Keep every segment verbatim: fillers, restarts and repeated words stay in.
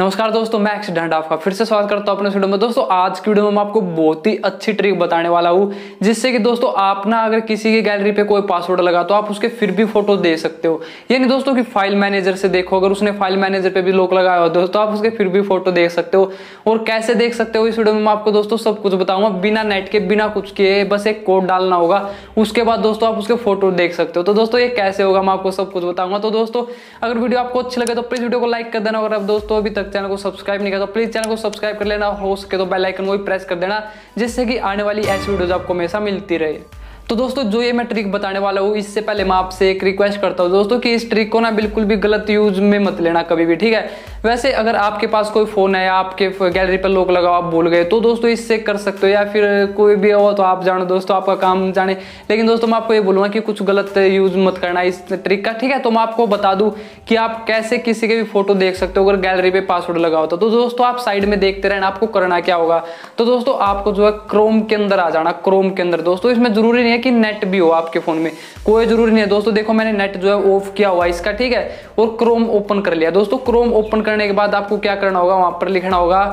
नमस्कार दोस्तों, मैक्स डंडा आपका फिर से स्वागत करता हूँ अपने वीडियो में। दोस्तों आज की वीडियो में मैं आपको बहुत ही अच्छी ट्रिक बताने वाला हूँ, जिससे कि दोस्तों आप ना अगर किसी की गैलरी पे कोई पासवर्ड लगा तो आप उसके फिर भी फोटो दे सकते हो। यानी दोस्तों कि फाइल मैनेजर से देखो, अगर उसने फाइल मैनेजर पे भी लॉक लगाया हो दोस्तों आप उसके फिर भी फोटो देख सकते हो। और कैसे देख सकते हो इस वीडियो में मैं आपको दोस्तों सब कुछ बताऊंगा, बिना नेट के बिना कुछ किए, बस एक कोड डालना होगा, उसके बाद दोस्तों आप उसके फोटो देख सकते हो। तो दोस्तों ये कैसे होगा मैं आपको सब कुछ बताऊंगा। तो दोस्तों अगर वीडियो आपको अच्छी लगे तो प्लीज वीडियो को लाइक कर देना। अगर आप दोस्तों अभी चैनल को सब्सक्राइब नहीं किया तो प्लीज चैनल को सब्सक्राइब कर लेना, हो सके तो बेल आइकन को भी प्रेस कर देना, जिससे कि आने वाली ऐसी वीडियोज आपको हमेशा मिलती रहे। तो दोस्तों जो ये मैं ट्रिक बताने वाला हूँ, इससे पहले मैं आपसे एक रिक्वेस्ट करता हूँ दोस्तों कि इस ट्रिक को ना बिल्कुल भी गलत यूज में मत लेना कभी भी, ठीक है। वैसे अगर आपके पास कोई फोन है, आपके गैलरी पर लॉक लगा आप भूल गए तो दोस्तों इससे कर सकते हो, या फिर कोई भी हो तो आप जानो दोस्तों, आपका काम जाने। लेकिन दोस्तों मैं आपको ये बोलूँगा कि कुछ गलत यूज मत करना इस ट्रिक का, ठीक है। तो मैं आपको बता दूँ कि आप कैसे किसी के भी फोटो देख सकते हो अगर गैलरी पर पासवर्ड लगा होता। तो दोस्तों आप साइड में देखते रहना, आपको करना क्या होगा। तो दोस्तों आपको जो है क्रोम के अंदर आ जाना। क्रोम के अंदर दोस्तों इसमें जरूरी नहीं है कि नेट भी हो आपके फोन में, कोई जरूरी नहीं है दोस्तों। देखो मैंने नेट जो है ऑफ किया हुआ इसका, ठीक है, और क्रोम ओपन कर लिया। दोस्तों क्रोम ओपन करने के बाद आपको क्या करना होगा, वहां पर लिखना होगा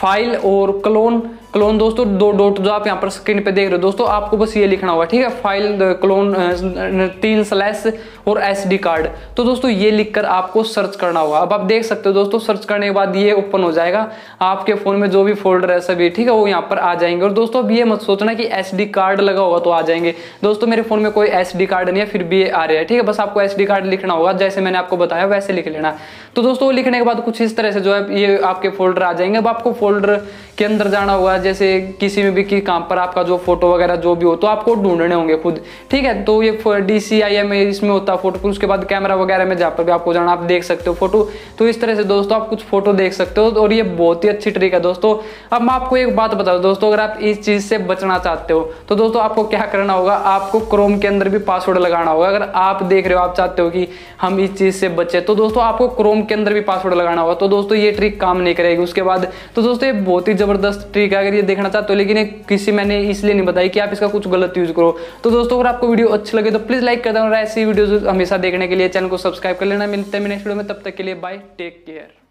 फाइल और क्लोन। क्लोन दोस्तों दो डॉट जो आप यहाँ पर स्क्रीन पे देख रहे हो दोस्तों, आपको बस ये लिखना होगा, ठीक है, फाइल क्लोन तीन स्लैश और एसडी कार्ड। तो दोस्तों ये लिखकर आपको सर्च करना होगा। अब आप देख सकते हो दोस्तों सर्च करने के बाद ये ओपन हो जाएगा, आपके फोन में जो भी फोल्डर है सभी, ठीक है, वो यहाँ पर आ जाएंगे। और दोस्तों अब ये मत सोचना कि एसडी कार्ड लगा होगा तो आ जाएंगे। दोस्तों मेरे फोन में कोई एसडी कार्ड नहीं है, फिर भी ये आ रहे हैं, ठीक है। बस आपको एसडी कार्ड लिखना होगा, जैसे मैंने आपको बताया वैसे लिख लेना। तो दोस्तों लिखने के बाद कुछ इस तरह से जो है ये आपके फोल्डर आ जाएंगे। अब आपको फोल्डर के अंदर जाना होगा, जैसे किसी में भी कि काम पर आपका जो फोटो वगैरह जो भी हो तो आपको ढूंढने होंगे खुद, ठीक है। तो ये डी सी आई एम इसमें होता है फोटो, उसके बाद कैमरा वगैरह में जहाँ पर भी आपको जाना आप देख सकते हो फोटो। तो इस तरह से दोस्तों आप कुछ फोटो देख सकते हो और ये बहुत ही अच्छी ट्रिक है दोस्तों। अब मैं आपको एक बात बता दूं दोस्तों, अगर आप इस चीज़ से बचना चाहते हो तो दोस्तों आपको क्या करना होगा, आपको क्रोम के अंदर भी पासवर्ड लगाना होगा। अगर आप देख रहे हो, आप चाहते हो कि हम इस चीज़ से बचे, तो दोस्तों आपको क्रोम के अंदर भी पासवर्ड लगाना होगा। तो दोस्तों ये ट्रिक काम नहीं करेगी उसके बाद। तो दोस्तों ये बहुत ही ज़बरदस्त ट्रिक है, अगर ये देखना चाहते हो, लेकिन किसी मैंने इसलिए नहीं बताई कि आप इसका कुछ गलत यूज़ करो। तो दोस्तों अगर आपको वीडियो अच्छी लगे तो प्लीज़ लाइक कर देना, और ऐसी वीडियोज़ हमेशा देखने के लिए चैनल को सब्सक्राइब कर लेना। मिलते हैं नेक्स्ट वीडियो में, तब तक के लिए बाय, टेक केयर।